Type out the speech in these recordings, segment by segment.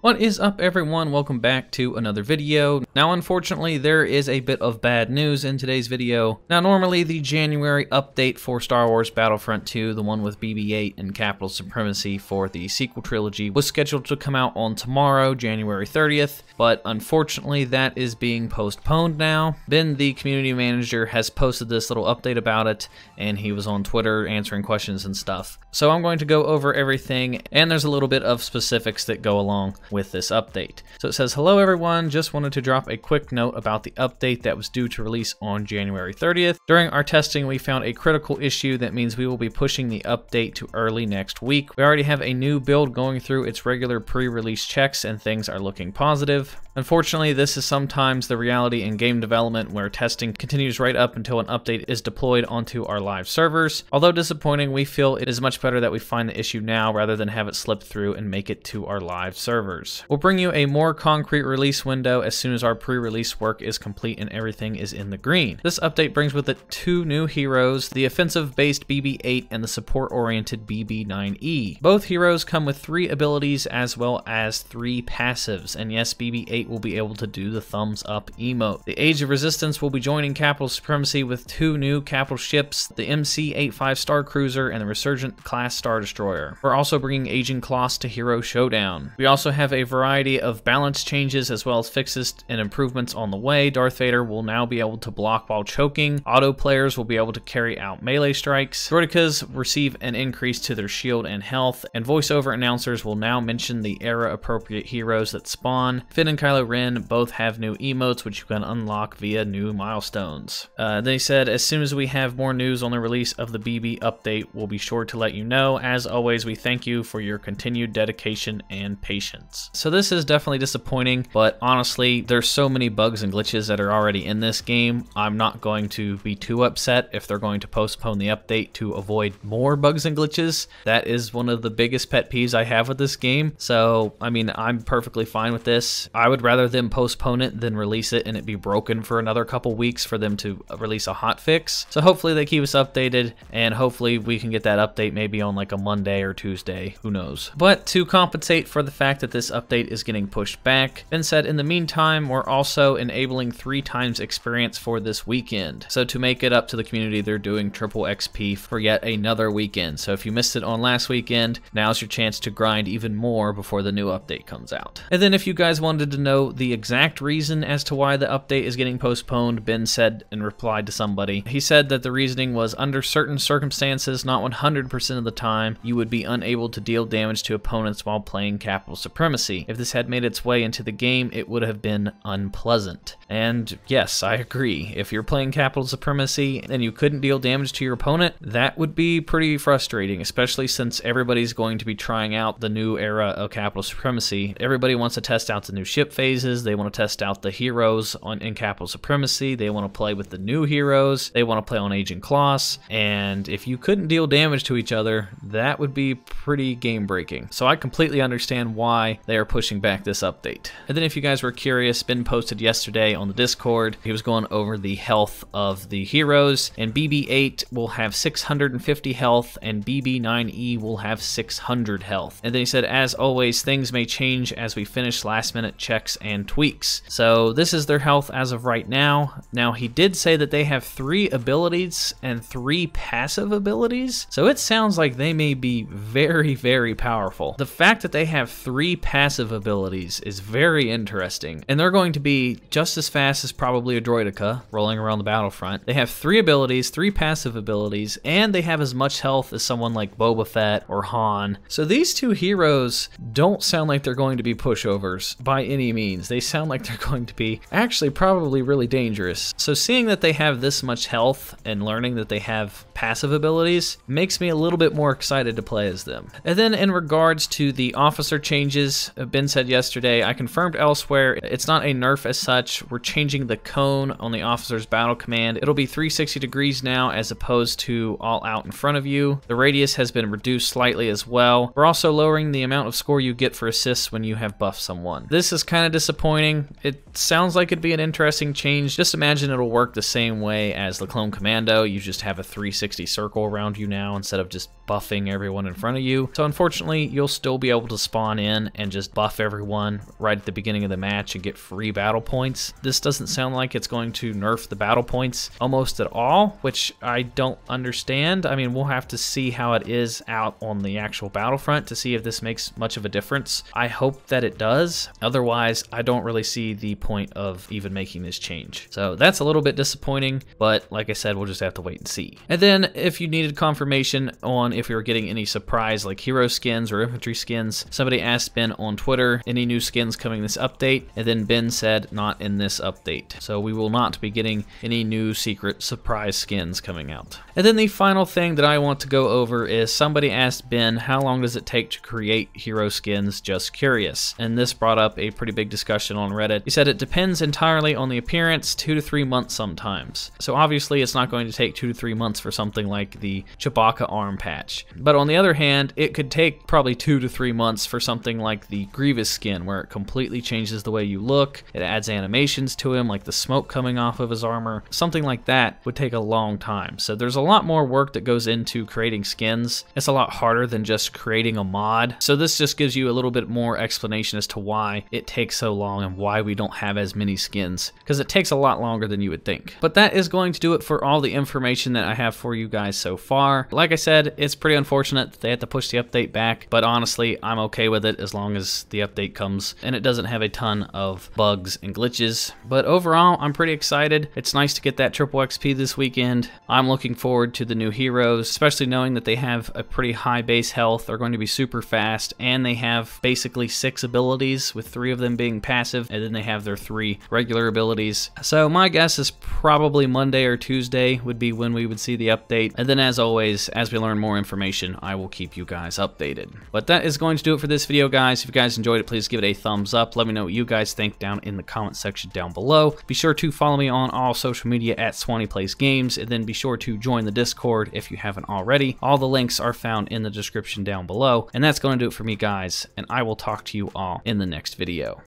What is up, everyone? Welcome back to another video. Now, unfortunately, there is a bit of bad news in today's video. Now, normally the January update for Star Wars Battlefront 2, the one with BB-8 and Capital Supremacy for the sequel trilogy, was scheduled to come out on tomorrow, January 30th, but unfortunately that is being postponed now. Ben, the community manager, has posted this little update about it, and he was on Twitter answering questions and stuff. So I'm going to go over everything, and there's a little bit of specifics that go along with this update. So it says, hello everyone, just wanted to drop a quick note about the update that was due to release on January 30th. During our testing, we found a critical issue that means we will be pushing the update to early next week. We already have a new build going through its regular pre-release checks and things are looking positive. Unfortunately, this is sometimes the reality in game development where testing continues right up until an update is deployed onto our live servers. Although disappointing, we feel it is much better that we find the issue now rather than have it slip through and make it to our live servers. We'll bring you a more concrete release window as soon as our pre-release work is complete and everything is in the green. This update brings with it two new heroes, the offensive-based BB-8 and the support-oriented BB-9E. Both heroes come with 3 abilities as well as 3 passives, and yes, BB-8 will be able to do the thumbs up emote. The Age of Resistance will be joining Capital Supremacy with 2 new capital ships, the MC-85 Star Cruiser and the Resurgent Class Star Destroyer. We're also bringing Agent Klaus to Hero Showdown. We also have a variety of balance changes as well as fixes and improvements on the way. Darth Vader will now be able to block while choking. Auto players will be able to carry out melee strikes. Droidekas receive an increase to their shield and health, and voiceover announcers will now mention the era appropriate heroes that spawn. Finn and Kylo Ren both have new emotes which you can unlock via new milestones. They said, as soon as we have more news on the release of the BB update, we'll be sure to let you know. As always, we thank you for your continued dedication and patience. So this is definitely disappointing, but honestly, there's so many bugs and glitches that are already in this game. I'm not going to be too upset if they're going to postpone the update to avoid more bugs and glitches. That is one of the biggest pet peeves I have with this game. So, I mean, I'm perfectly fine with this. I would rather them postpone it than release it and it be broken for another couple weeks for them to release a hotfix. So hopefully they keep us updated, and hopefully we can get that update maybe on like a Monday or Tuesday, who knows. But to compensate for the fact that this update is getting pushed back, Ben said, in the meantime, we're also enabling 3 times experience for this weekend. So to make it up to the community, they're doing triple XP for yet another weekend. So if you missed it on last weekend, now's your chance to grind even more before the new update comes out. And then if you guys wanted to know the exact reason as to why the update is getting postponed, Ben said and replied to somebody. He said that the reasoning was, under certain circumstances, not 100% of the time, you would be unable to deal damage to opponents while playing Capital Supremacy. If this had made its way into the game, it would have been unpleasant. And yes, I agree. If you're playing Capital Supremacy and you couldn't deal damage to your opponent, that would be pretty frustrating, especially since everybody's going to be trying out the new era of Capital Supremacy. Everybody wants to test out the new ship phases, they want to test out the heroes in Capital Supremacy, they want to play with the new heroes, they want to play on Agent Klaus, and if you couldn't deal damage to each other, that would be pretty game-breaking. So I completely understand why they are pushing back this update. And then if you guys were curious, Ben posted yesterday on the Discord, he was going over the health of the heroes, and BB-8 will have 650 health and BB-9E will have 600 health. And then he said, as always, things may change as we finish last minute checks and tweaks. So this is their health as of right now. Now he did say that they have 3 abilities and 3 passive abilities. So it sounds like they may be very, very powerful. The fact that they have 3 passive abilities is very interesting, and they're going to be just as fast as probably a Droideka rolling around the battlefront. They have 3 abilities, 3 passive abilities, and they have as much health as someone like Boba Fett or Han. So these 2 heroes don't sound like they're going to be pushovers by any means. They sound like they're going to be actually probably really dangerous. So seeing that they have this much health and learning that they have passive abilities makes me a little bit more excited to play as them. And then in regards to the officer changes, Ben said yesterday, I confirmed elsewhere, it's not a nerf as such. We're changing the cone on the officer's battle command. It'll be 360 degrees now as opposed to all out in front of you. The radius has been reduced slightly as well. We're also lowering the amount of score you get for assists when you have buffed someone. This is kind of disappointing. It sounds like it'd be an interesting change. Just imagine it'll work the same way as the clone commando. You just have a 360 circle around you now instead of just buffing everyone in front of you. So unfortunately, you'll still be able to spawn in and and just buff everyone right at the beginning of the match and get free battle points. This doesn't sound like it's going to nerf the battle points almost at all, which I don't understand. I mean, we'll have to see how it is out on the actual battlefront to see if this makes much of a difference. I hope that it does. Otherwise, I don't really see the point of even making this change. So that's a little bit disappointing, but like I said, we'll just have to wait and see. And then if you needed confirmation on if we were getting any surprise like hero skins or infantry skins, somebody asked Ben on Twitter, any new skins coming this update? And then Ben said, not in this update. So we will not be getting any new secret surprise skins coming out. And then the final thing that I want to go over is somebody asked Ben, how long does it take to create hero skins? Just curious. And this brought up a pretty big discussion on Reddit. He said it depends entirely on the appearance, 2 to 3 months sometimes. So obviously it's not going to take 2 to 3 months for something like the Chewbacca arm patch. But on the other hand, it could take probably 2 to 3 months for something like the Grievous skin, where it completely changes the way you look. It adds animations to him, like the smoke coming off of his armor. Something like that would take a long time. So there's a lot more work that goes into creating skins. It's a lot harder than just creating a mod. So this just gives you a little bit more explanation as to why it takes so long and why we don't have as many skins, because it takes a lot longer than you would think. But that is going to do it for all the information that I have for you guys so far. Like I said, it's pretty unfortunate that they had to push the update back, but honestly, I'm okay with it as long as the update comes and it doesn't have a ton of bugs and glitches. But overall, I'm pretty excited. It's nice to get that triple XP this weekend. I'm looking forward to the new heroes, especially knowing that they have a pretty high base health, they're going to be super fast, and they have basically 6 abilities, with 3 of them being passive, and then they have their 3 regular abilities. So my guess is probably Monday or Tuesday would be when we would see the update. And then as always, as we learn more information, I will keep you guys updated. But that is going to do it for this video, guys. If you guys enjoyed it, please give it a thumbs up. Let me know what you guys think down in the comment section down below. Be sure to follow me on all social media at SwanyPlaysGames, and then be sure to join the Discord if you haven't already. All the links are found in the description down below. And that's going to do it for me, guys, and I will talk to you all in the next video.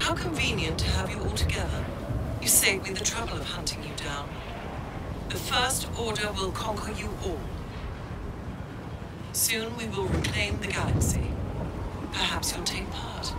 How convenient to have you all together. You saved me the trouble of hunting you down. The First Order will conquer you all. Soon we will reclaim the galaxy. Perhaps you'll take part.